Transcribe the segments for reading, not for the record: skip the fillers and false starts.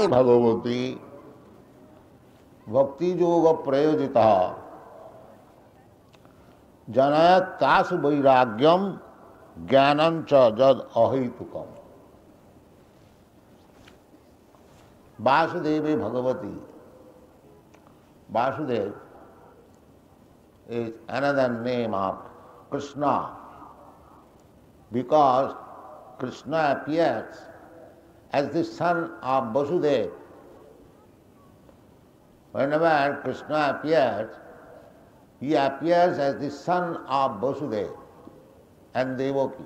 ताई भगवती भक्ति योग प्रयोजिता जनयतास वैराग्यम ज्ञानम च जद अहेतुकम। Vasudev Bhagwati, Vasudev is another name of Krishna, because Krishna appears as the son of Vasudev. Whenever Krishna appears, he appears as the son of Vasudev and Devaki.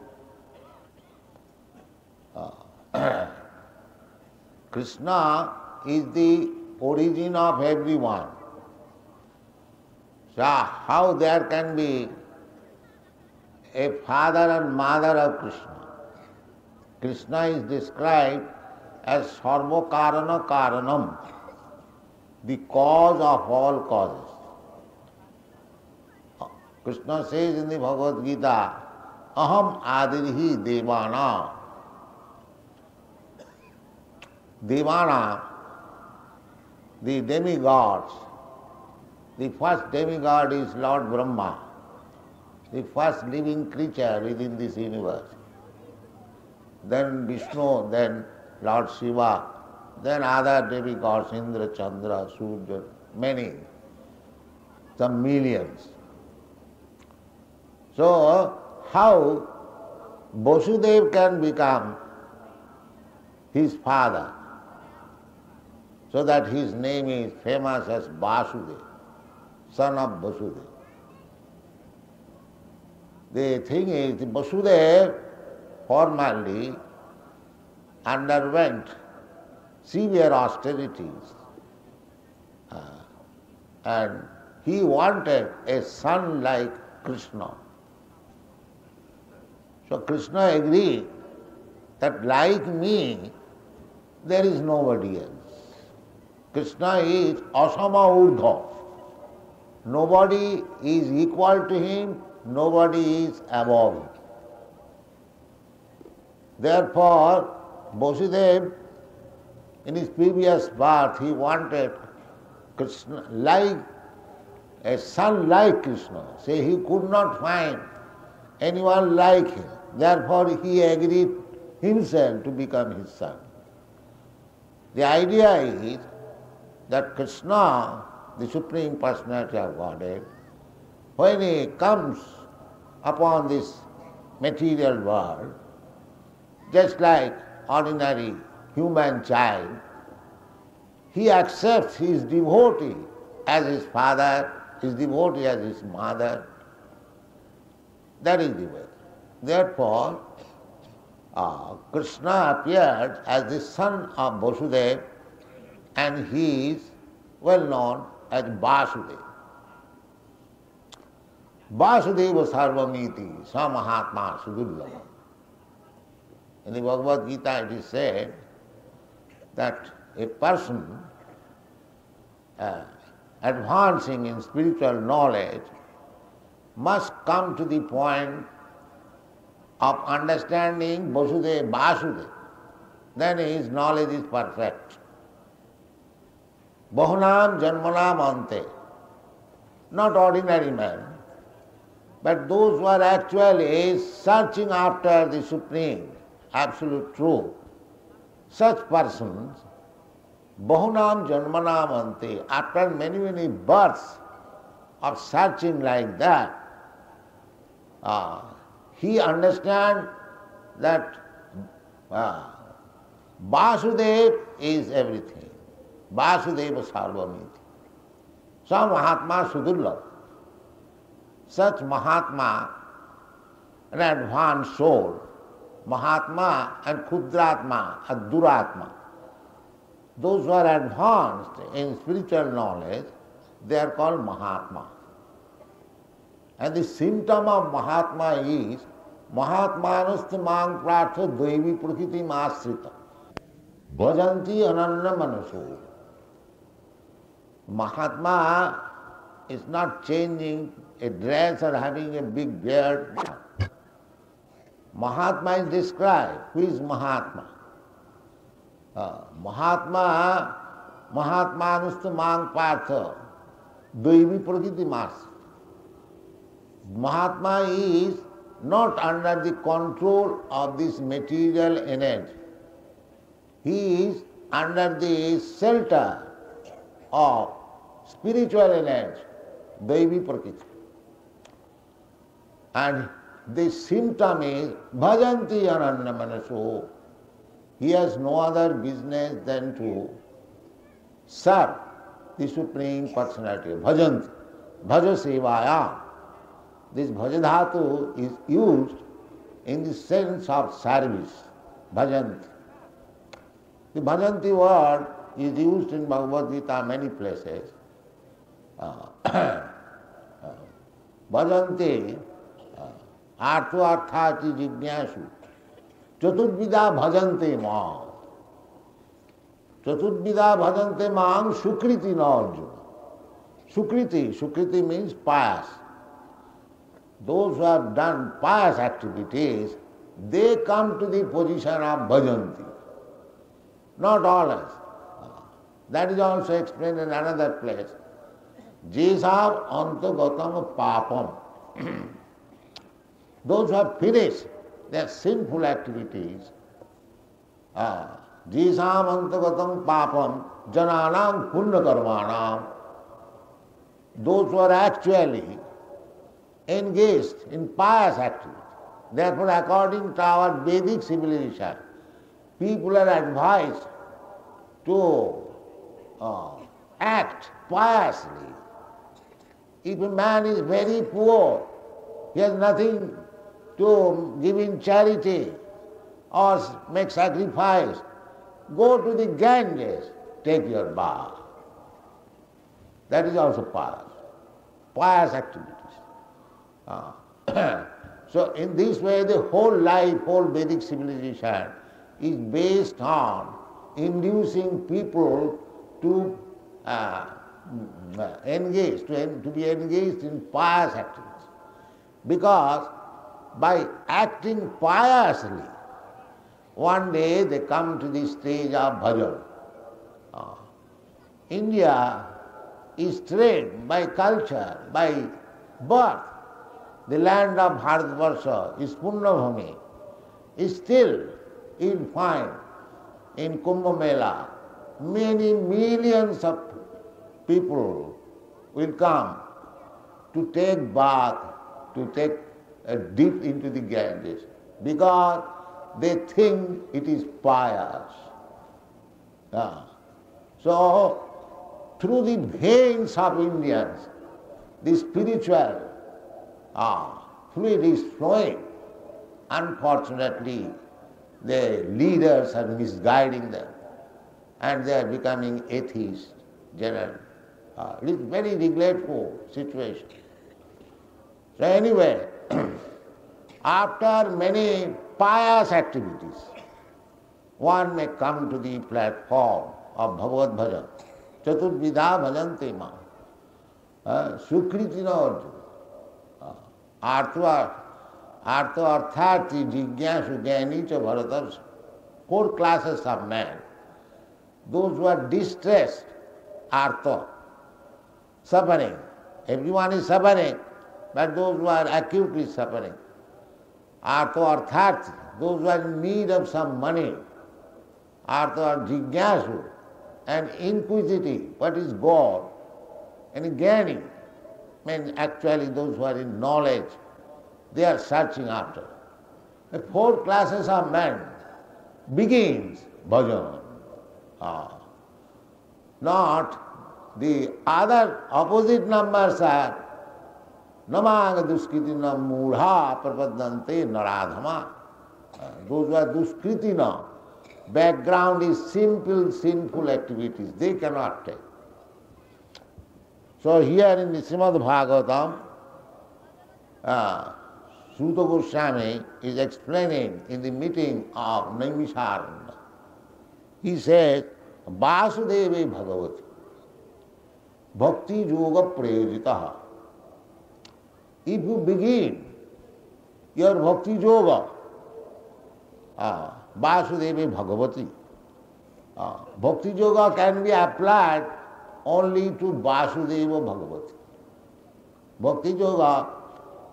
Krishna is the origin of everyone. So how there can be a father and mother of Krishna? Krishna is described as Sarva Karana Karanam, the cause of all causes. Krishna says in the Bhagavad Gita, Aham Adirhi Devana. Devana, the demigods. The first demigod is Lord Brahma, the first living creature within this universe. Then Vishnu, then Lord Shiva, then other demigods, Indra, Chandra, Surya, many, some millions. So how Vasudev can become his father, so that his name is famous as Vasudev, son of Vasudev. The thing is, Vasudev formerly underwent severe austerities, and he wanted a son like Krishna. So Krishna agreed that like me, there is nobody else. Krishna is asama urdha. Nobody is equal to him, nobody is above him. Therefore, Vasudev, in his previous birth, he wanted Krishna like a son like Krishna. See, he could not find anyone like him. Therefore, he agreed himself to become his son. The idea is that Krishna, the Supreme Personality of Godhead, when he comes upon this material world, just like ordinary human child, he accepts his devotee as his father, his devotee as his mother. That is the way. Therefore, Krishna appeared as the son of Vasudev, and he is well known as Vasudev. Vasudeva sarvamiti samahatma sudullama. In the Bhagavad Gita it is said that a person advancing in spiritual knowledge must come to the point of understanding Vasudeva, Vasudeva. Then his knowledge is perfect. Bahunam janmanam ante. Not ordinary man, but those who are actually searching after the Supreme, Absolute Truth. Such persons, bahunam janmanam ante, after many, many births of searching like that, he understands that Vasudev is everything. Vasudeva sarvamiti. Sa mahatma sudullava. Such mahatma, an advanced soul, mahatma and kudratma and duratma. Those who are advanced in spiritual knowledge, they are called mahatma. And the symptom of mahatma is mahatmanastamang prartha daivi prakriti masrita bhajanti ananya manaso. Mahatma is not changing a dress or having a big beard. Mahatma is described. Who is Mahatma? Mahatmanus to Mang Partha, Devi Pragiti Mas. Mahatma is not under the control of this material energy. He is under the shelter of spiritual energy, Devi Prakriti. And the symptom is Bhajanti Ananya Manaso. He has no other business than to serve the Supreme Personality. Bhajanti, Bhaja Sevaya. This Bhajadhatu is used in the sense of service, Bhajanti. The Bhajanti word is used in Bhagavad Gita many places. Bhajanti, artho arthati jignasu, chaturvidha bhajante maam. Chaturvidha bhajante maam sukriti na arjuna. Sukriti means pious. Those who have done pious activities, they come to the position of bhajanti. Not always. That is also explained in another place. Jesav antogatam papam. Those who have finished their sinful activities, jesav antogatam papam jananam punnakarmanam. Those who are actually engaged in pious activity. Therefore, according to our Vedic civilization, people are advised to act piously. If a man is very poor, he has nothing to give in charity or make sacrifice, go to the Ganges, take your bath. That is also pious activities. So in this way, the whole life, whole Vedic civilization is based on inducing people to be engaged in pious activities. Because by acting piously, one day they come to the stage of bhajan. India is trained by culture, by birth. The land of Bharatvarsha is Punyabhumi, is still you'll find in Kumbh Mela many millions of people will come to take bath, to take a dip into the Ganges, because they think it is pious. So through the veins of Indians, the spiritual fluid is flowing. Unfortunately, the leaders are misguiding them, and they are becoming atheists generally. It is very regretful situation. So anyway, after many pious activities, one may come to the platform of Bhagavad Bhajan. Chaturvidha bhajante maam. Sukritina arjuna. Artho arthati jignasu jnanicha bharatarsa. Four classes of men. Those who are distressed, artho, suffering. Everyone is suffering, but those who are acutely suffering. Artho arthati, those who are in need of some money. Artho jignasu, and inquisitive, what is God? And jnani, means actually those who are in knowledge. They are searching after. The four classes of men begins bhajan. Not the other opposite numbers are namaga duskritina mudha prapadante naradhama. Those who are duskritina, background is simple, sinful activities. They cannot take. So here in the Srimad Bhagavatam, Sruta Goswami is explaining in the meeting of Naimisharanya. He says, Vasudeva Bhagavati Bhakti Yoga Prayojitaha. If you begin your Bhakti Yoga, Vasudeva Bhagavati, Bhakti Yoga can be applied only to Vasudeva Bhagavati. Bhakti Yoga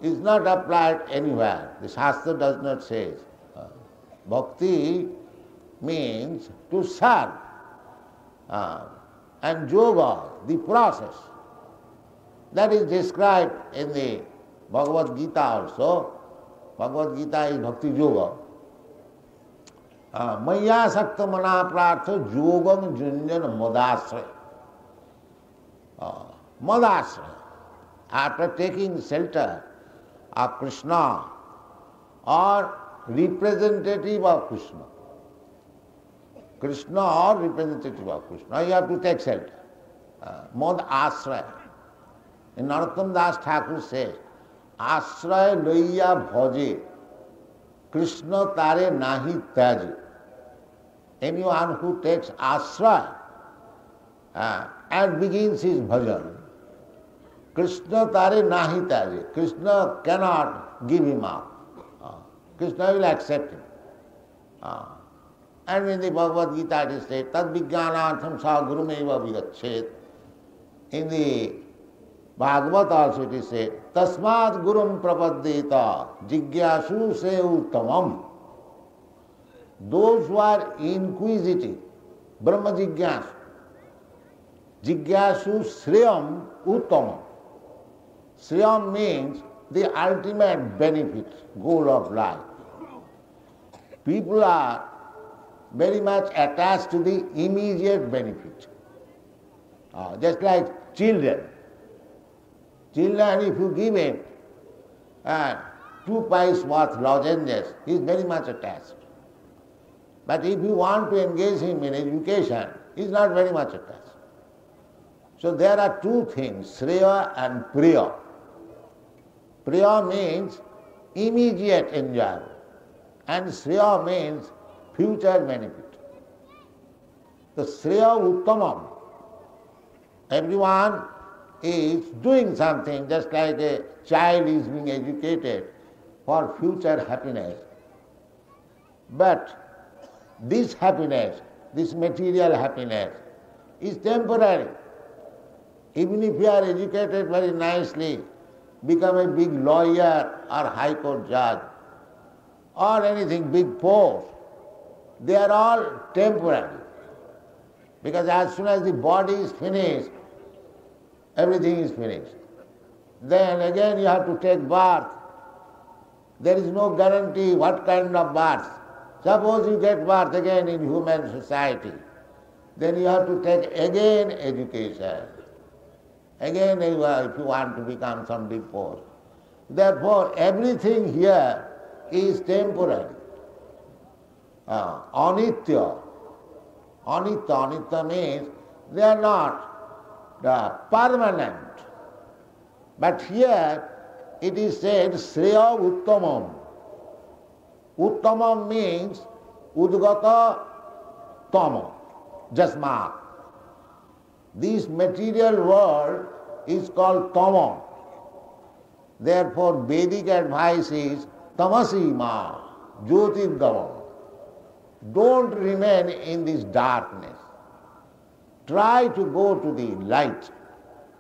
is not applied anywhere. The Shastra does not say it. Bhakti means to serve, and yoga, the process. That is described in the Bhagavad Gita also. Bhagavad Gita is Bhakti Yoga. Maya sakta mana prartha yogam junjana madasraya. Madasraya. After taking shelter of Krishna or representative of Krishna. Krishna or representative of Krishna, you have to take shelter. Mad asraya. In Narottam Das Thakur says, Asraya loya bhaje, Krishna tare nahi tyaje. Anyone who takes asraya and begins his bhajan, Krishna tare nahi tyaje. Krishna cannot give him up. Krishna will accept him. And in the Bhagavad Gita it is said, tad vijnanartham sa gurumeva vigachet. In the Bhagavata also it is said, tasmad gurum prapaddeta jigyasu se uttamam. Those who are inquisitive, brahma jigyasu, jigyasu shreyam uttamam. Shreyam means the ultimate benefit, goal of life. People are very much attached to the immediate benefit. Just like children. Children, if you give him 2 pies worth lozenges, he is very much attached. But if you want to engage him in education, he is not very much attached. So there are 2 things, Shreya and Priya. Priya means immediate enjoyment, and Shreya means future benefit. The Shreya Uttamam. Everyone is doing something, just like a child is being educated for future happiness. But this happiness, this material happiness, is temporary. Even if you are educated very nicely, become a big lawyer or high court judge or anything, big post, they are all temporary. Because as soon as the body is finished, everything is finished. Then again you have to take birth. There is no guarantee what kind of birth. Suppose you get birth again in human society, then you have to take again education. Again, if you want to become some big post. Therefore, everything here is temporary. Anitya. Anitya means they are not permanent. But here it is said Shreya Uttamam. Uttamam means Udgata Tama, Jasmat. This material world is called Tama. Therefore Vedic advice is Tamasi Ma, Jyotirgamam. Don't remain in this darkness. Try to go to the light,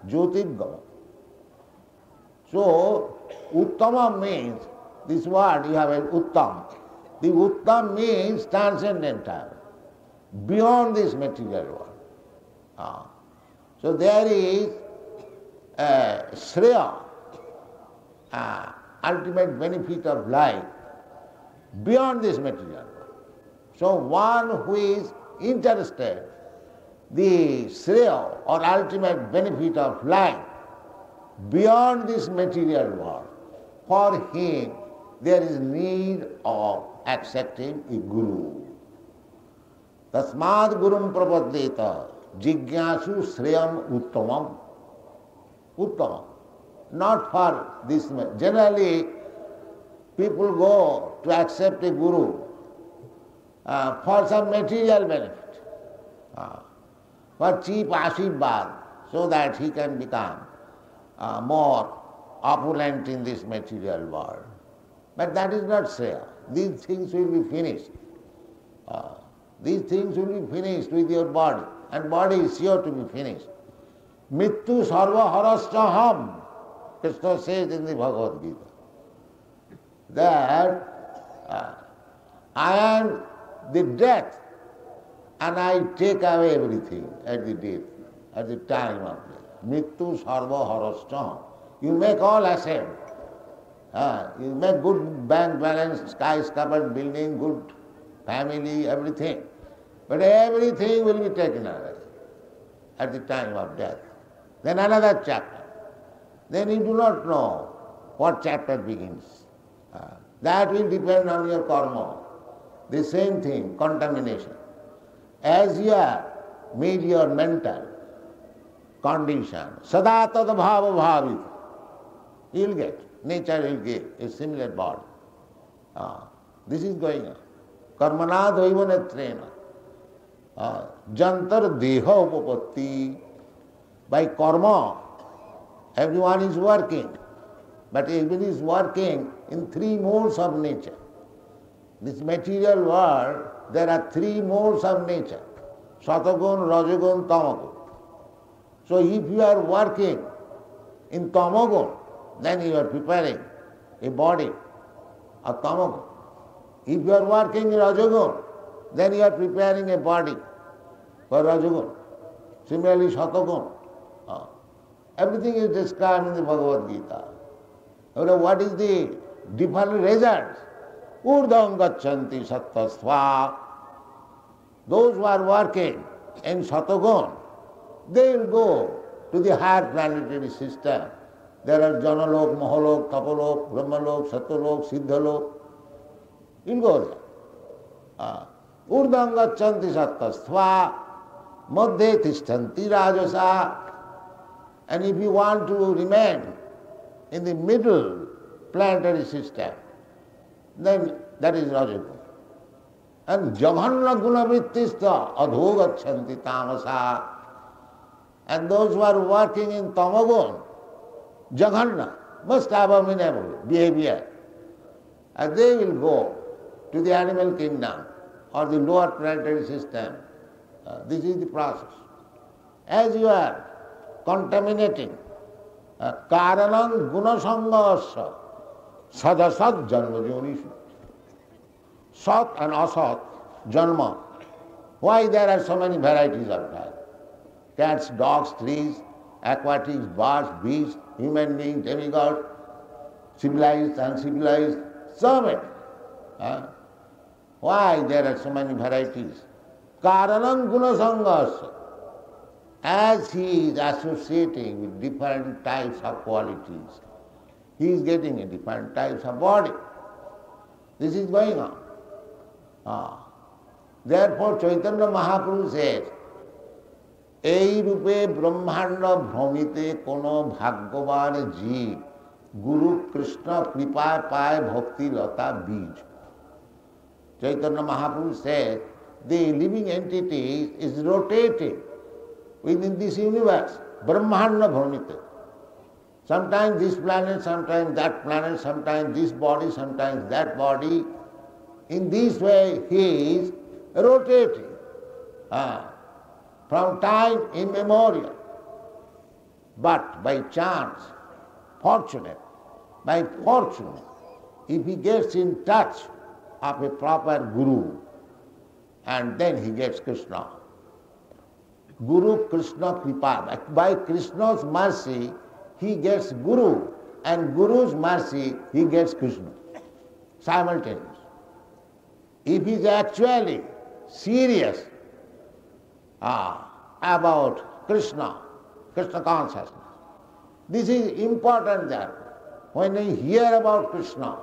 Jyotirgamam. So, Uttama means, this word you have an Uttam. The Uttam means transcendental, beyond this material world. So there is Shreya, ultimate benefit of life, beyond this material world. So one who is interested the Shreya or ultimate benefit of life beyond this material world, for him there is need of accepting a Guru. Tasmad Gurum Prapaddeta Jigyasu Shreyam Uttamam. Uttamam. Not for this. Generally, people go to accept a Guru for some material benefit. For cheap ashirvad, so that he can become more opulent in this material world. But that is not Shreya. These things will be finished. These things will be finished with your body, and body is sure to be finished. Mittu sarva harasthaham, Krishna says in the Bhagavad Gita, that I am the death and I take away everything at the death, at the time of death. Mittu sarva harasthaham. You make all ascend. You make good bank balance, skyscraper building, good family, everything. But everything will be taken away at the time of death. Then another chapter. Then you do not know what chapter begins. That will depend on your karma. The same thing, contamination. As you are, meet your mental condition. Sada tad bhava bhavita. You will get. Nature will give a similar body. This is going on. Karmana dvaiva netrena. Jantar deha upapatti. By karma, everyone is working. But everyone is working in three modes of nature. This material world, there are three modes of nature. Satagun, Rajagun, Tamagun. So if you are working in Tamagun, then you are preparing a body of Tamagun. If you are working in Rajagun, then you are preparing a body for Rajagun. Similarly, Satagun. Everything is described in the Bhagavad Gita. What is the different results? Urdham gachanti sattva. Those who are working in Satagun, they will go to the higher planetary system. There are Janalok, Mahalok, Tapalok, Brahmalok, Satalok, Siddhalok. You will go there. Urdham gachanti sattva, madhye tishtanti rajasa. And if you want to remain in the middle planetary system, then that is Rajagun. And Javanna Gunavittista adhogachanti tamasa. And those who are working in Tamagun, Jaganna, must have abominable behavior. And they will go to the animal kingdom or the lower planetary system. This is the process. As you are contaminating, karanam gunasangasya sadasat janma yonishu. Sat and asat, janma. Why there are so many varieties of life? Cats, dogs, trees, aquatics, birds, beasts, human beings, demigods, civilized, uncivilized, so many. Why there are so many varieties? Karanam gunasangasya. As he is associating with different types of qualities, he is getting a different types of body. This is going on. Therefore, Chaitanya Mahaprabhu says, "Ei rupe brahmanda bhramite kono bhagavan jeev guru krishna kripa paye bhakti lata bij." Chaitanya Mahaprabhu says, the living entity is rotating within this universe, brahmanda bhramite. Sometimes this planet, sometimes that planet, sometimes this body, sometimes that body. In this way he is rotating from time immemorial. But by chance, by fortune, if he gets in touch of a proper guru, and then he gets Krishna. Guru Krishna Kripa. By Krishna's mercy, he gets Guru, and Guru's mercy, he gets Krishna. Simultaneous. If he is actually serious about Krishna, Krishna consciousness, this is important that when we hear about Krishna,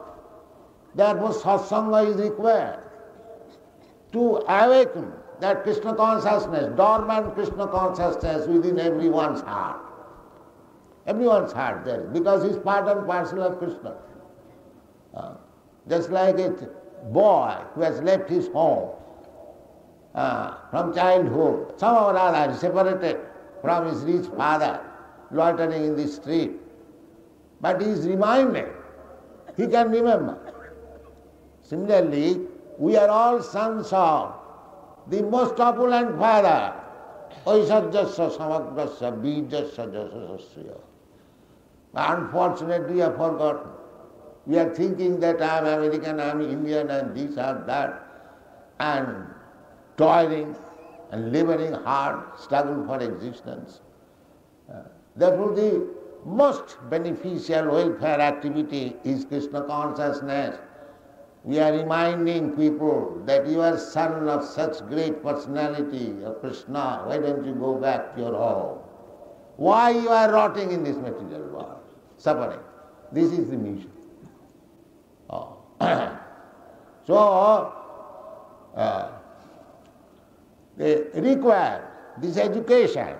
therefore satsanga is required to awaken that Krishna consciousness, dormant Krishna consciousness within everyone's heart. Everyone's heart there, because it's part and parcel of Krishna. Just like a boy who has left his home from childhood, somehow or other separated from his rich father, loitering in the street. But he is reminded, he can remember. Similarly, we are all sons of the most opulent father, Oisajasya Samagrasya Bijasya Jasasasya. Unfortunately, I forgot. We are thinking that I am American, I am Indian, and this or that, and toiling and laboring hard, struggle for existence. That was the most beneficial welfare activity is Krishna consciousness. We are reminding people that you are son of such great personality of Krishna. Why don't you go back to your home? Why you are rotting in this material world, suffering? This is the mission. Oh. So they require this education.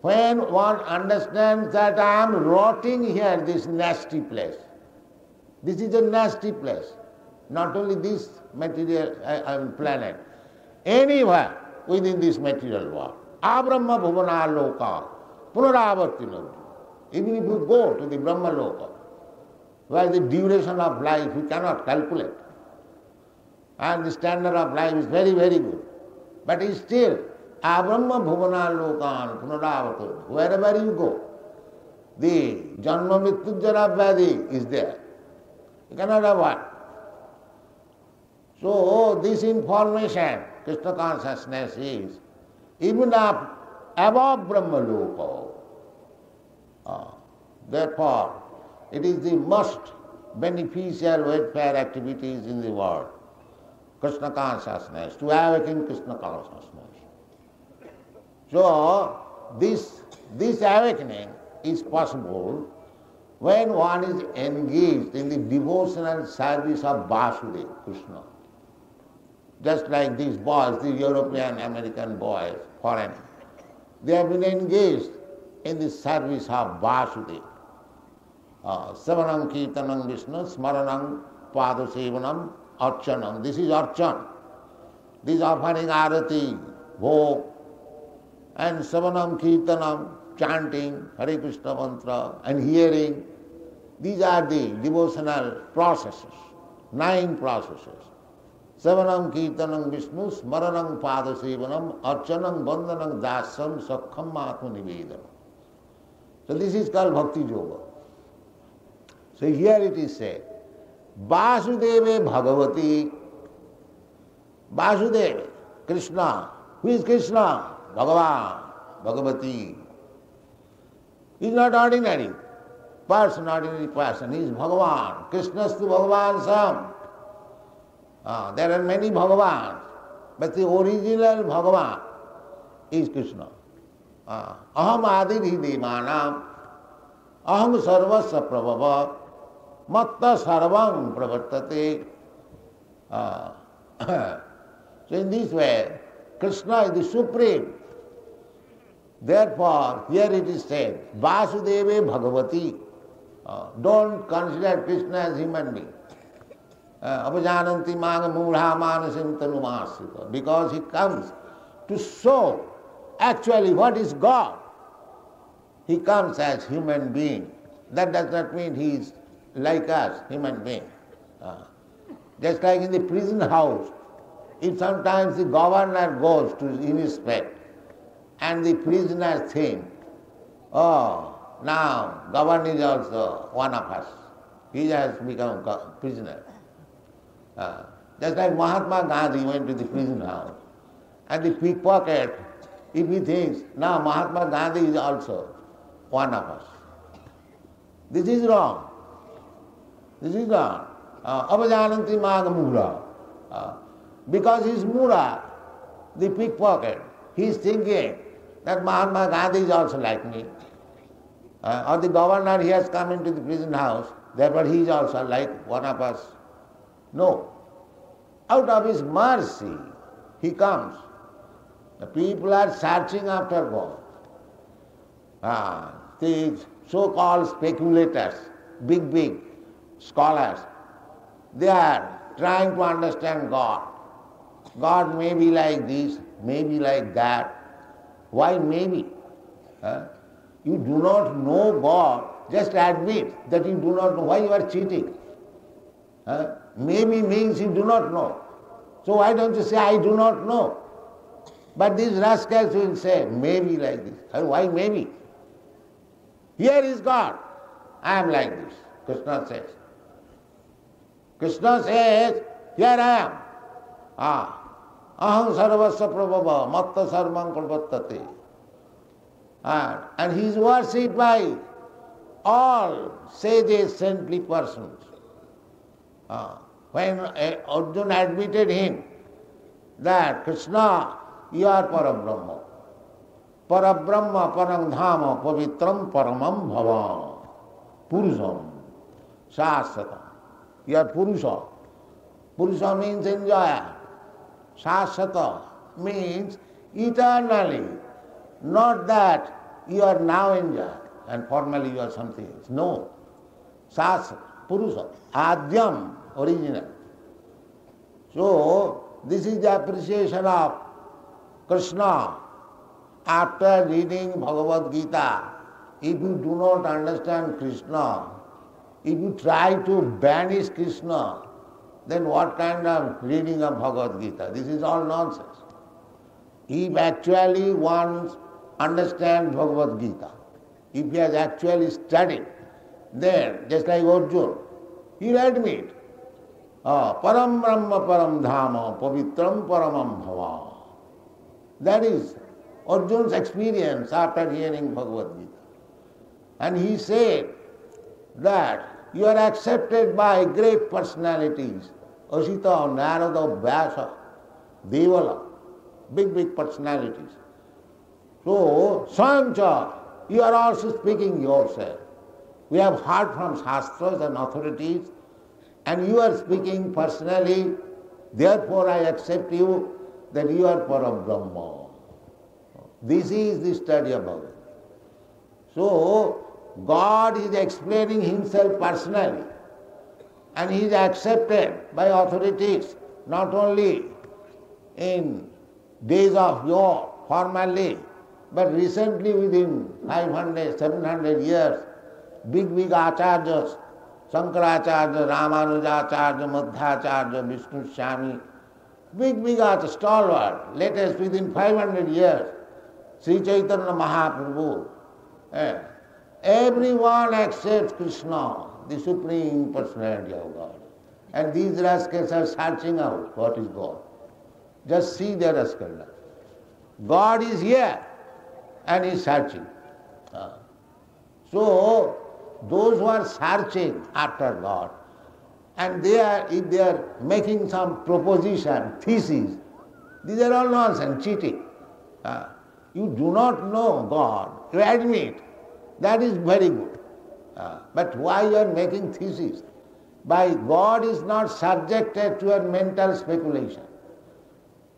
When one understands that I am rotting here, this nasty place. This is a nasty place. Not only this material planet, anywhere within this material world. Abrahma bhuvana loka, punaravarti loka. Even if you go to the Brahma loka, where the duration of life you cannot calculate, and the standard of life is very, very good. But still, Abrahma bhuvana loka, punaravarti, wherever you go, the janma mrityu jara vyadi is there. You cannot avoid. So this information, Krishna consciousness is even up above Brahmaloka. Therefore, it is the most beneficial welfare activities in the world. Krishna consciousness, to awaken Krishna consciousness. So this awakening is possible when one is engaged in the devotional service of Vasudeva, Krishna. Just like these boys, these European American boys, foreigners, they have been engaged in the service of Vasudeva. Savanam Kirtanam Vishnu, Smaranam Padasevanam Archanam. This is Archan. This offering Arati, Bhog, and Savanam Kirtanam, chanting Hare Krishna mantra and hearing. These are the devotional processes, 9 processes. Savanam Kirtanam Vishnu, Smaranam Padasevanam, Archanam Bandhanam Dasam Sakkham Atmanivedanam. So this is called Bhakti Yoga. So here it is said, Vasudeva Bhagavati. Vasudeva, Krishna. Who is Krishna? Bhagavan, Bhagavati. He is not ordinary person, he is Bhagavan. Krishna's to Bhagavan some. There are many Bhagavans, but the original Bhagavan is Krishna. Aham Adidhi Devanam, Aham Sarvasya Prabhava, Matta Sarvam Pravartate. So in this way, Krishna is the Supreme. Therefore, here it is said, Vasudeva Bhagavati. Don't consider Krishna as human being. Apajananti maga mudha manasim tanumasrita. Because he comes to show actually what is God. He comes as human being. That does not mean he is like us, human being. Just like in the prison house, if sometimes the governor goes to inspect, and the prisoners think, oh, now governor is also one of us. He has become a prisoner. Just like Mahatma Gandhi went to the prison house. And the pickpocket, if he thinks, now Mahatma Gandhi is also one of us. This is wrong. This is wrong. Apajananti maga mudha. Because he is mudha, the pickpocket, he is thinking that Mahatma Gandhi is also like me. Or the governor, he has come into the prison house, therefore he is also like one of us. No. Out of his mercy, he comes. The people are searching after God. The so-called speculators, big scholars, they are trying to understand God. God may be like this, may be like that. Why maybe? You do not know God, just admit that you do not know. Why you are cheating? Maybe means you do not know. So why don't you say, I do not know? But these rascals will say, maybe like this. And why maybe? Here is God. I am like this, Krishna says. Krishna says, here I am. Aham sarvasya prabhava matta sarvam kalvattate. And he is worshipped by all sages, saintly persons. When Arjuna admitted him that Krishna, you are Param Brahma. Param Brahma, Param Dhama, Pavitram, Paramam Bhava, Purusam, Shasvatam. You are Purusha. Purusha means enjoyer. Shasvatam means eternally. Not that you are now enjoyed and formerly you are something else. No. Shasvatam, Purusha, Adyam, original. So, this is the appreciation of Krishna, after reading Bhagavad Gita. If you do not understand Krishna, if you try to banish Krishna, then what kind of reading of Bhagavad Gita? This is all nonsense. If actually one understands Bhagavad Gita, if he has actually studied, then just like Arjuna, he will admit, Param Brahma Param Dhama Pavitram Paramam Bhava. That is Arjuna's experience after hearing Bhagavad Gita. And he said that you are accepted by great personalities, Asita, Narada, Vyasa, Devala, big, big personalities. So, Swamcha, you are also speaking yourself. We have heard from Shastras and authorities, and you are speaking personally, therefore I accept you, that you are Param Brahma. This is the study of Bhagavad Gita. So, God is explaining himself personally, and he is accepted by authorities, not only in days of yore, formerly, but recently within 500, 700 years, big, big acharyas, Shankaracharya, Ramanujacharya, Madhvacharya, Vishnu Swami, big, big art, stalwart, latest within 500 years, Sri Chaitanya Mahaprabhu. Everyone accepts Krishna, the Supreme Personality of God. And these rascals are searching out what is God. Just see the rascal. God is here and is searching. So, those who are searching after God, and if they are making some proposition, thesis, these are all nonsense, cheating. You do not know God, you admit, that is very good. But why you are making thesis? By God is not subjected to your mental speculation.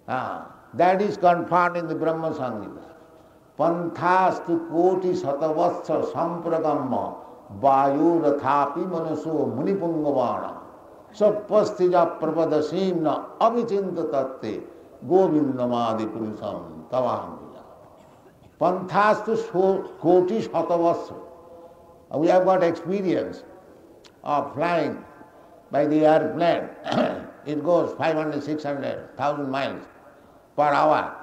That is confirmed in the Brahma Samhita. Panthastu koti satavastra sampragamma vayu rathapi manaso munipungavana. Sapastija prabadasimna avichinta tatte govindamadi purusam tavamija. Panthastu koti shatavastra. We have got experience of flying by the airplane. It goes 500, 600, 1000 miles per hour.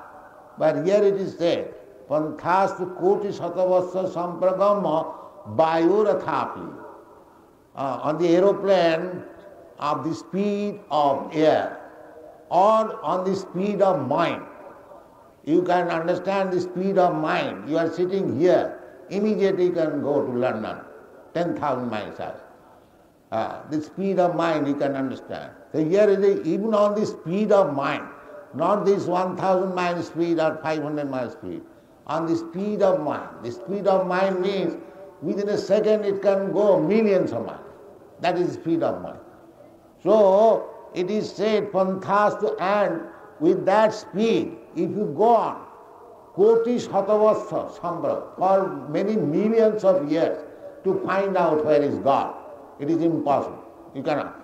But here it is said, Panthastu koti satavastra sampragamma vayu rathapi. On the aeroplane, of the speed of air or on the speed of mind. You can understand the speed of mind. You are sitting here, immediately you can go to London, 10,000 miles away. The speed of mind you can understand. So here it is, even on the speed of mind, not this 1,000 mile speed or 500 mile speed, on the speed of mind. The speed of mind means within a second it can go millions of miles. That is the speed of mind. So, it is said, Panthastu, and with that speed, if you go on, koti shatavastha sambra, for many millions of years, to find out where is God. It is impossible. You cannot.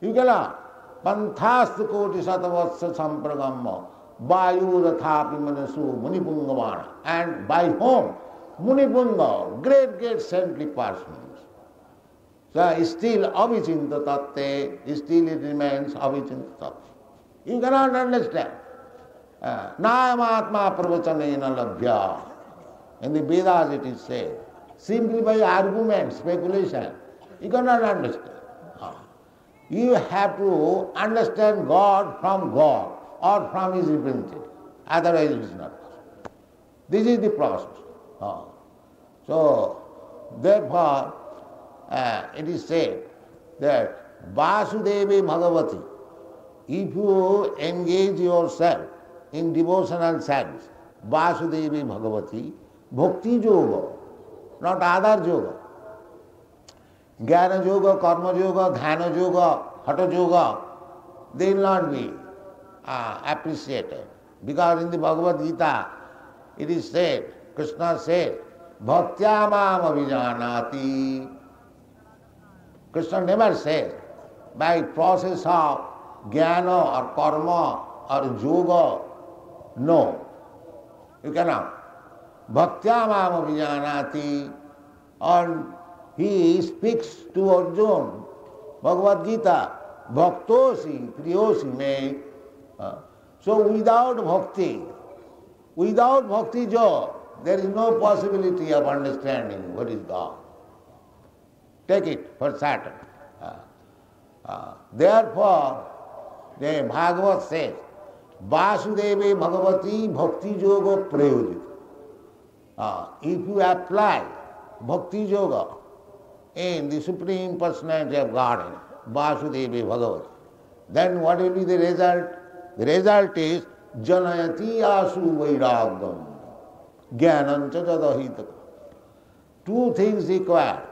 You cannot. Panthastu koti shatavastha sampragamma, vayu rathapi manasu munipungavana. And by whom? Munipunga, great, great saintly persons. So still avichinta tatte, still it remains avichinta tatte. You cannot understand. Nāyamatma pravacana labhya. In the Vedas it is said. Simply by argument, speculation, you cannot understand. You have to understand God from God or from His representative. Otherwise it is not possible. This is the process. So, therefore, it is said that Vasudevi Bhagavati, if you engage yourself in devotional service, Vasudevi Bhagavati, Bhakti Yoga, not other yoga. Jnana yoga, karma yoga, dhyana yoga, hatha yoga, they will not be appreciated. Because in the Bhagavad Gita, it is said, Krishna said, Bhaktya mam avijanati. Krishna never said, by process of jnana or karma or yoga, no, you cannot. Bhaktya mam avijanati. And he speaks to Arjuna, Bhagavad Gita, Bhaktosi, Priyosi me. So without bhakti yoga, there is no possibility of understanding what is God. Take it for certain. Therefore, the Bhagavad says, Vasudevi Bhagavati Bhakti Yoga Prayojita. If you apply Bhakti Yoga in the Supreme Personality of Godhead, Vasudevi Bhagavati, then what will be the result? The result is Janayati Asu Vairagam Jnananca Jadahitaka. Two things required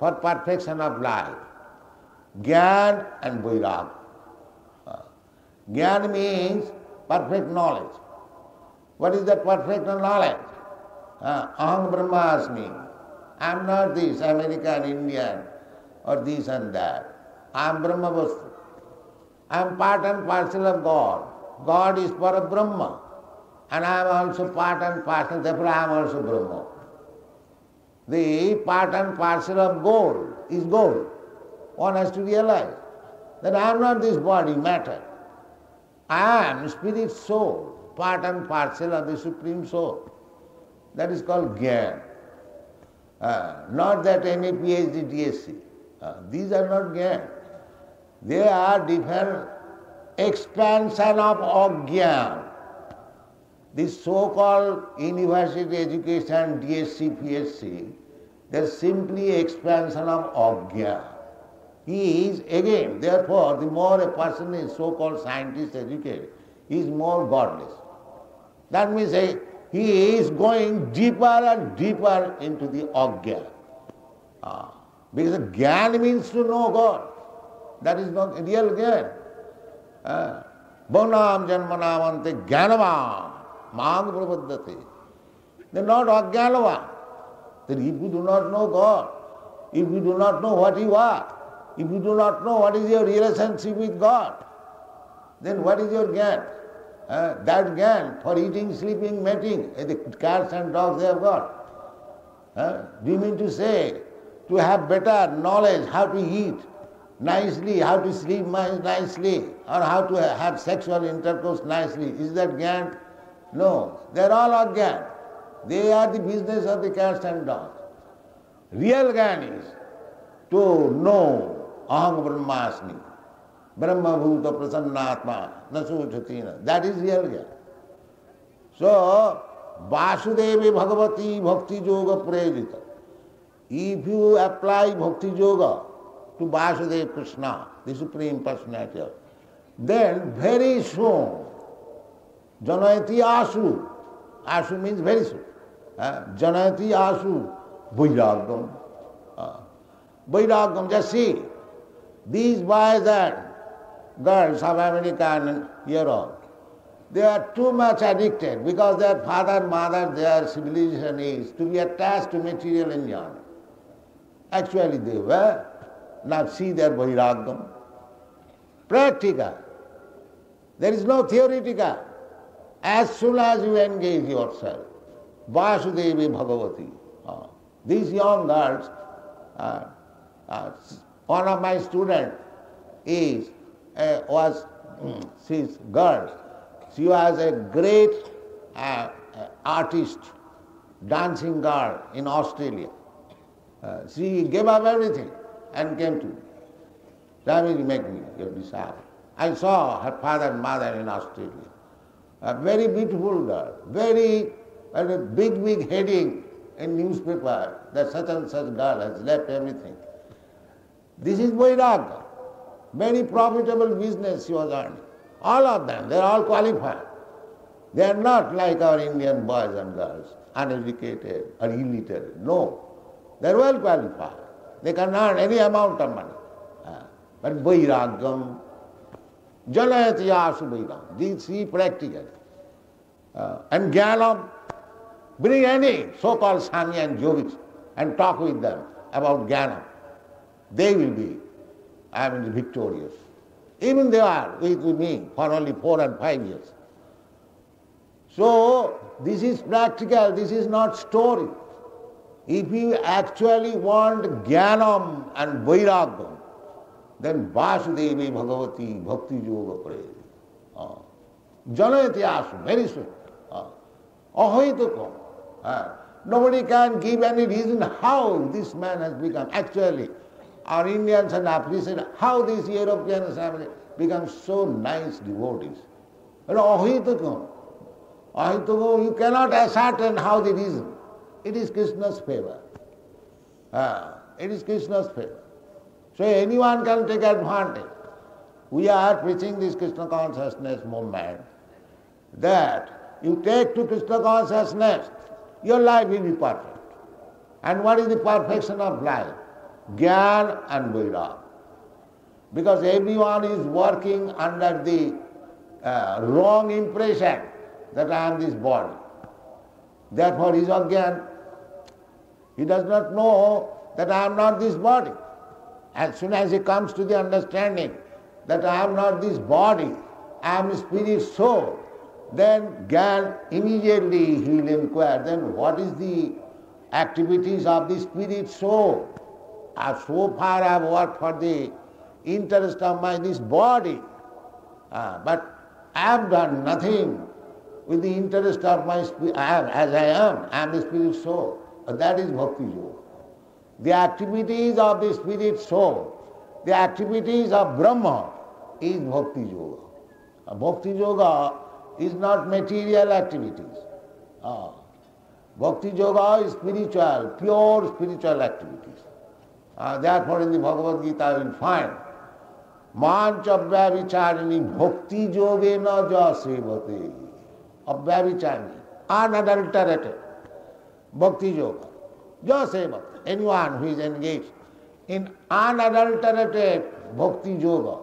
for perfection of life, Jnana and Vairagam. Jnana means perfect knowledge. What is the perfect knowledge? Aham Brahmasmi. I am not this, American, Indian, or this and that. I am Brahma Vastu. I am part and parcel of God. God is para Brahma. And I am also part and parcel, therefore I am also Brahma. The part and parcel of gold is gold. One has to realize that I am not this body, matter. I am spirit soul, part and parcel of the Supreme Soul. That is called Jnana. Not that any PhD, DSC. These are not Jnana. They are different expansion of Ajnana. This so-called university education, DSC, PhD, they are simply expansion of Ajnana. He is again, therefore, the more a person is so-called scientist educated, he is more godless. That means he is going deeper and deeper into the Ajnana. Because Jnana means to know God. That is not real Jnana. Bonam janmanamante jnanavam mang pravaddate. They are not Ajnanavam. That if you do not know God, if you do not know what you are, if you do not know what is your relationship with God, then what is your Jnana? That Jnana for eating, sleeping, mating, the cats and dogs they have got. Do you mean to say, to have better knowledge how to eat nicely, how to sleep nicely, or how to have sexual intercourse nicely, is that Jnana? No, they are all Ajnana. They are the business of the cats and dogs. Real Jnana is to know Aham Brahmasmi. Brahma Bhuta Prasannatma Nasuchatina. That is real Jnana. So, Vasudevi Bhagavati Bhakti Yoga Prayojita. If you apply Bhakti Yoga to Vasudeva Krishna, the Supreme Personality, then very soon, Janayati Asu. Asu means very soon. Janayati Asu Vairagam. Vairagam, just see, these boys are girls of America and Europe, they are too much addicted because their father, mother, their civilization is to be attached to material enjoyment. Actually they were, now see their Vairagam. Practical. There is no theoretical. As soon as you engage yourself, Vasudevi Bhagavati. These young girls, one of my students was this girl, She was a great artist, dancing girl in Australia. She gave up everything and came to me. That will make me your disciple. I saw her father and mother in Australia. A very beautiful girl, very big heading in newspaper that such and such girl has left everything. This is Vairagya. Very profitable business she was earning. All of them, they are all qualified. They are not like our Indian boys and girls, uneducated or illiterate. No. They are well qualified. They can earn any amount of money. But Vairagyam, Jalayati Yasu Vairagyam, this he practically. And Jnanam, bring any so-called Sami and Yogis and talk with them about Jnanam. They will be, victorious. Even they are with me for only 4 and 5 years. So this is practical, this is not story. If you actually want Jnanam and Vairagyam, then Vasudevi Bhagavati Bhakti Yoga Prayati. Janayati Asu, very soon. Ahoitaka. Nobody can give any reason how this man has become. Actually, our Indians and appreciate how these Europeans have become so nice devotees. But Ahoitaka. Ahoitaka, you cannot ascertain how the reason. It is Krishna's favor. It is Krishna's favor. So anyone can take advantage. We are preaching this Krishna consciousness movement that you take to Krishna consciousness, your life will be perfect. And what is the perfection of life? Jnana and Vairagya. Because everyone is working under the wrong impression that I am this body. Therefore he is ajnana. He does not know that I am not this body. As soon as he comes to the understanding that I am not this body, I am spirit soul, then Jnana immediately he will inquire, then what is the activities of the spirit soul? So far I have worked for the interest of this body, but I have done nothing with the interest of my spirit. I am the spirit soul. That is Bhakti Yoga. The activities of the spirit soul, the activities of Brahma is Bhakti Yoga. Bhakti Yoga is not material activities. Bhakti Yoga is spiritual, pure spiritual activities. Therefore in the Bhagavad Gita we will find mancha abhyavicharani bhakti yogena jasevate. Abhyavicharani, unadulterated Bhakti Yoga. Jasevate. Anyone who is engaged in unadulterated Bhakti Yoga,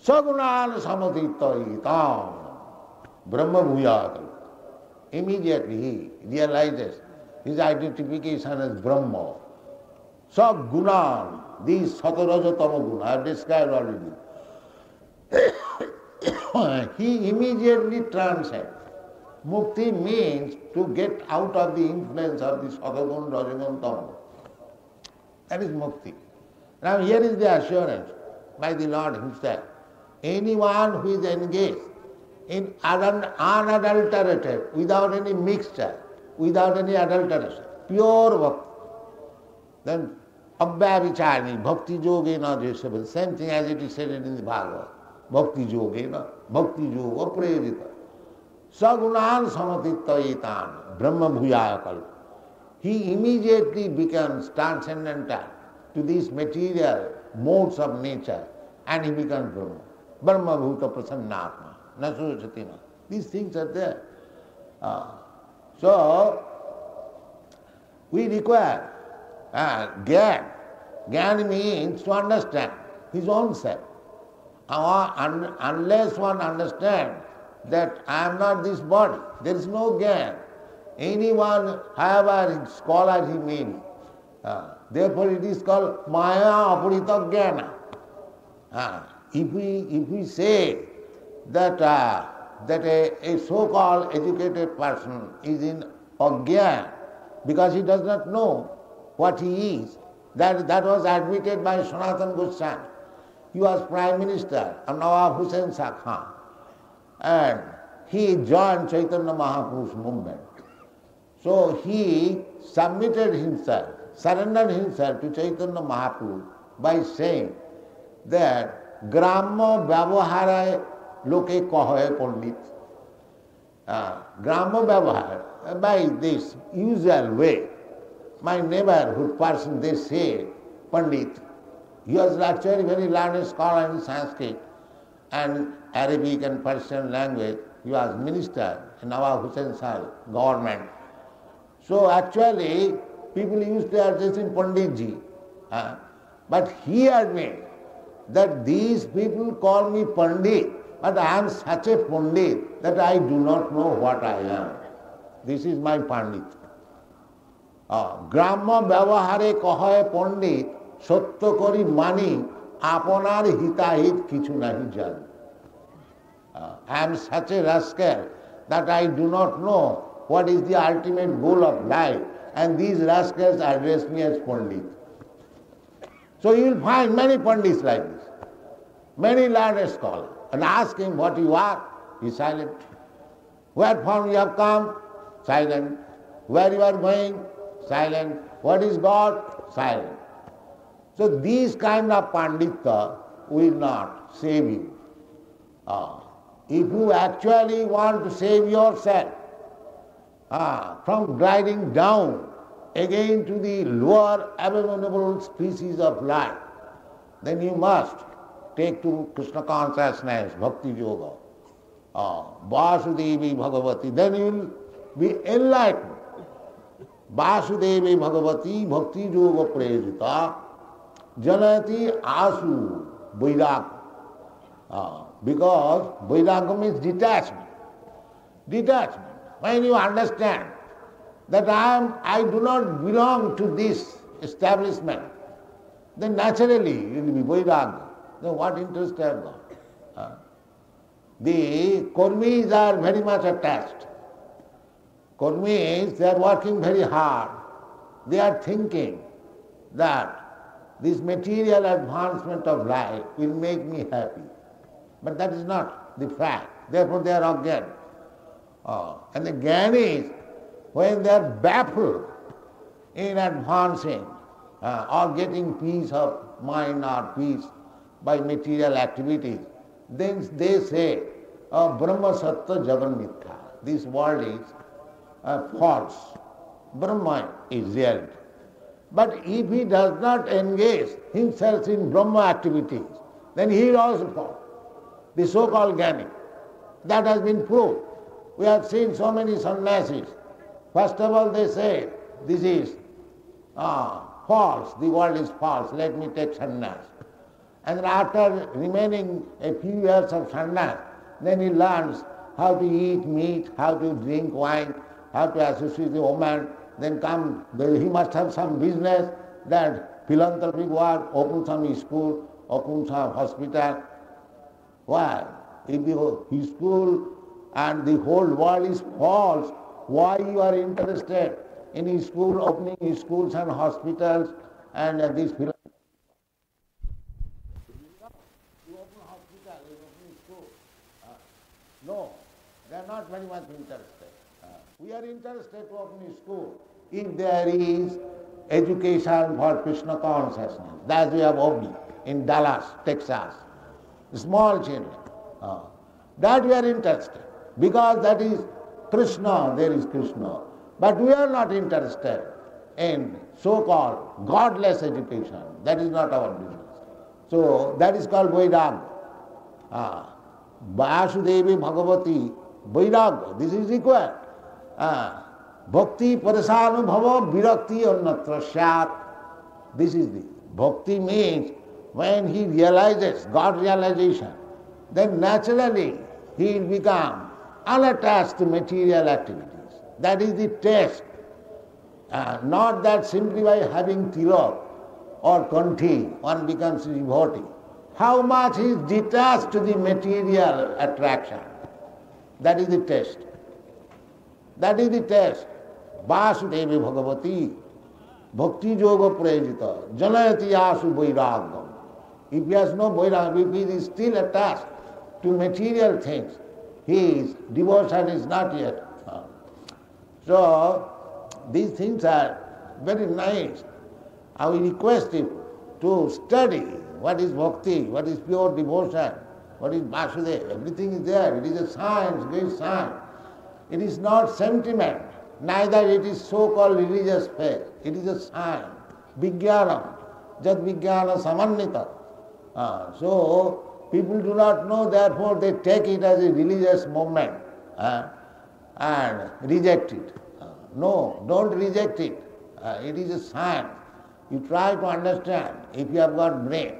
sagunan samadhitayitam brahma bhuyata. Immediately he realizes his identification as Brahma. Sagunan, these satarajatama guna, I have described already. He immediately transcends. Mukti means to get out of the influence of the Satagun, Rajagun, Tamogun. That is Mukti. Now here is the assurance by the Lord Himself. Anyone who is engaged in unadulterated, without any mixture, without any adulteration, pure Bhakti, then abhyavicharani, Bhakti Yogena Jesavati, same thing as it is said in the Bhagavad, Bhakti Yogena, Bhakti Yoga Prayarita. Sagunan samatitayitan brahma bhuyakal. He immediately becomes transcendental to these material modes of nature and he becomes Brahma. Brahma bhuta prasannatma, nasujatima. These things are there. So, we require Jnana. Jnana means to understand his own self. Unless one understands that I am not this body, there is no Jnana. Anyone, however scholar he may be. Therefore it is called Maya Apurita Jnana. If we say that a so-called educated person is in Ajnana because he does not know what he is, that was admitted by Sanatana Goswami. He was Prime Minister of Nawab Hussain Shah Khan. And he joined Chaitanya Mahaprabhu's movement. So he submitted himself, surrendered himself to Chaitanya Mahaprabhu by saying that Gramma Vyavahara Loke Kahoye Pandit. Gramma Vyavahara, by this usual way, my neighborhood person, they say, Pandit. He was actually very learned scholar in Sanskrit and Arabic and Persian language. He was minister in Nawab Hussain Sah's government. So actually, people used to address him Panditji. But he admitted that these people call me Pandit, but I am such a Pandit that I do not know what I am. This is my Pandit. Gramma Vyavahare Kahoye Pandit, Satya Kari Mani, Aponar Hitahit Kichu Nahi Jani. I am such a rascal that I do not know what is the ultimate goal of life, and these rascals address me as Pandit. So you will find many Pandits like this, many learned scholars, and ask him what you are, he is silent. Where from you have come? Silent. Where you are going? Silent. What is God? Silent. So these kind of Pandita will not save you. If you actually want to save yourself from gliding down again to the lower abominable species of life, then you must take to Krishna consciousness, Bhakti Yoga, Vasudevi Bhagavati, then you will be enlightened. Vasudevi Bhagavati Bhakti Yoga Prejita Janati Asu Vairagya. Because Vairagya means detachment. Detachment. When you understand that I do not belong to this establishment, then naturally you will be Vairagya. Then what interest I have got? The Kormis are very much attached. Kormis, they are working very hard. They are thinking that this material advancement of life will make me happy. But that is not the fact. Therefore they are ajnana. And the jnanis, when they are baffled in advancing or getting peace of mind or peace by material activities, then they say, Brahma Satya Jagan Mithya. This world is false. Brahma is reality. But if he does not engage himself in Brahma activities, then he is also false. The so-called jnani. That has been proved. We have seen so many sannyasis. First of all they say, this is false, the world is false, let me take sannyas. And after remaining a few years of sannyas, then he learns how to eat meat, how to drink wine, how to associate with women, then come, he must have some business, that philanthropic work, open some school, open some hospital. Why? If his school and the whole world is false, why you are interested in his school, opening his schools and hospitals and these philanthropic? You open a hospital, you open a school. No, they are not very much interested. We are interested to open a school if there is education for Krishna consciousness. That we have opened in Dallas, Texas. Small children. That we are interested, because that is Krishna, there is Krishna. But we are not interested in so-called godless education. That is not our business. So that is called Vairagya. Vasudevi Bhagavati Vairagya, this is required. Bhakti Parasanu Bhava Virakti Annatra Syat. This is the Bhakti means when he realizes God realization, then naturally he will become unattached to material activities. That is the test. Not that simply by having tilak or kanthi one becomes devotee. How much he is detached to the material attraction. That is the test. That is the test. Vasudevi Bhagavati Bhakti Yoga Prajita Janayati Asu Vairagya. If he has no Vairagya, if he is still attached to material things, His devotion is not yet found. So these things are very nice. I will request you to study what is bhakti, what is pure devotion, what is Vasudeva. Everything is there. It is a science, great science. It is not sentiment, neither it is so-called religious faith. It is a science, vijnanam, jad vijnana samannita. So people do not know, therefore they take it as a religious movement and reject it. No, don't reject it. It is a science. You try to understand if you have got brain.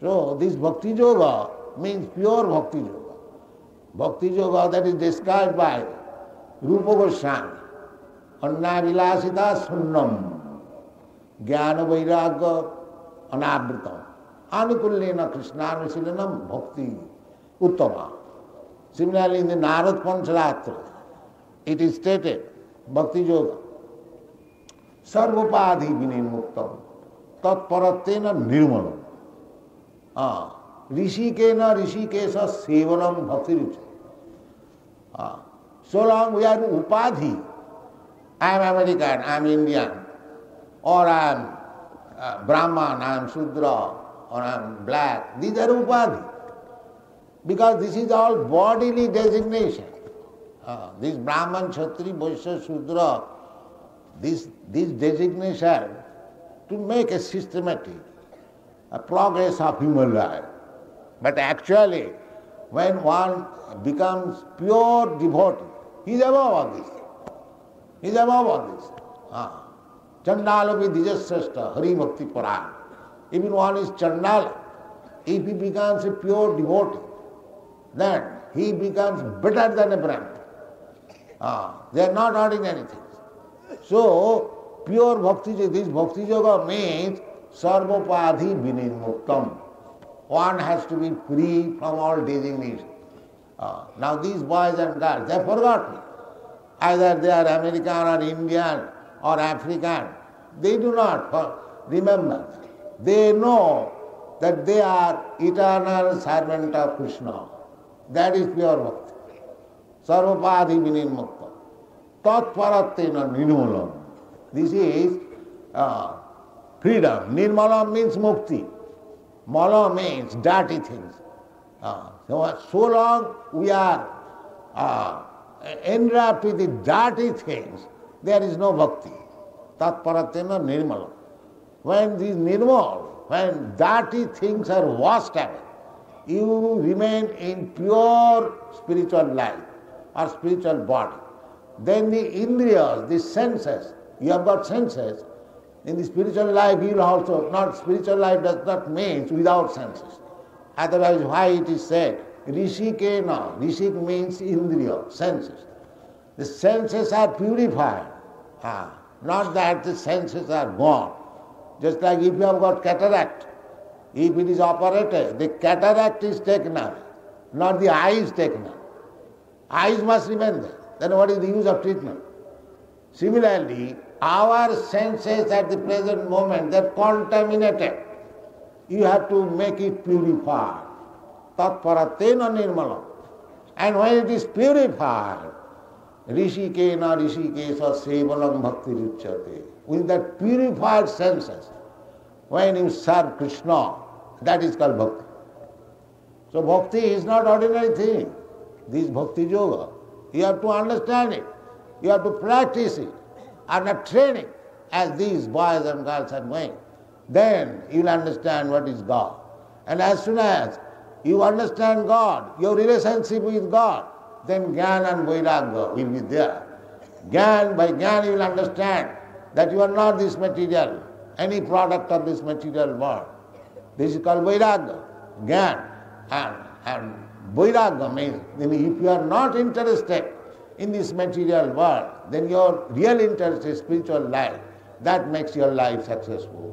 So this bhakti yoga means pure bhakti yoga. Bhakti yoga that is described by Rupa Goswami. Annavilasita sunnam jnana vairagya anavritam anukullena krishnanusilanam bhakti uttama. Similarly in the Narad Pancharatra it is stated bhakti yoga. Sarvapadhi vinimuktam tatparatena nirmalam rishikena rishikesa sevanam bhaktirucha. So long we are in upadhi. I am American, I am Indian, or I am Brahman, I am Shudra, or I am black. These are upadhi. Because this is all bodily designation. This Brahman, Kshatri, Vaishya, Shudra, this designation to make a systematic progress of human life. But actually, when one becomes pure devotee, he is above all this. He is above all this. Chandalapi dijasrashta hari bhakti paraya. Even one is chandala, if he becomes a pure devotee, then he becomes better than a Brahmin. They are not ordinary things. So, pure bhakti yoga, this bhakti yoga means sarvapadhi vinimuktam. One has to be free from all designations. Now these boys and girls, they have forgotten. Either they are American or Indian or African. They do not remember. They know that they are eternal servant of Krishna. That is pure bhakti. Sarvapadhi vinimuktam. Tatparatena nirmalam. This is freedom. Nirmalam means mukti. Mala means dirty things. So long we are enwrapped with the dirty things, there is no bhakti. Tatparatena nirmalam. When these nirmal, when dirty things are washed away, you remain in pure spiritual life or spiritual body. Then the indriyas, the senses, you have got senses. In the spiritual life, you also, not spiritual life does not mean without senses. Otherwise, why it is said, rishikena, rishik means indriya, senses. The senses are purified, not that the senses are gone. Just like if you have got cataract, if it is operated, the cataract is taken away, not the eye is taken away. Eyes must remain there. Then what is the use of treatment? Similarly, our senses at the present moment, they are contaminated. You have to make it purified. Tatparatena nirmalam. And when it is purified, rishikena rishikesa sevalam bhakti ruchyate. With that purified senses, when you serve Krishna, that is called bhakti. So bhakti is not ordinary thing. This bhakti yoga. You have to understand it. You have to practice it and not train it as these boys and girls are going. Then you will understand what is God. And as soon as you understand God, your relationship with God, then Jnana and Vairagya will be there. By Jnana you will understand that you are not this material, any product of this material world. This is called Vairagya, Jnana and Vairagya means, then if you are not interested in this material world, then your real interest is spiritual life. That makes your life successful.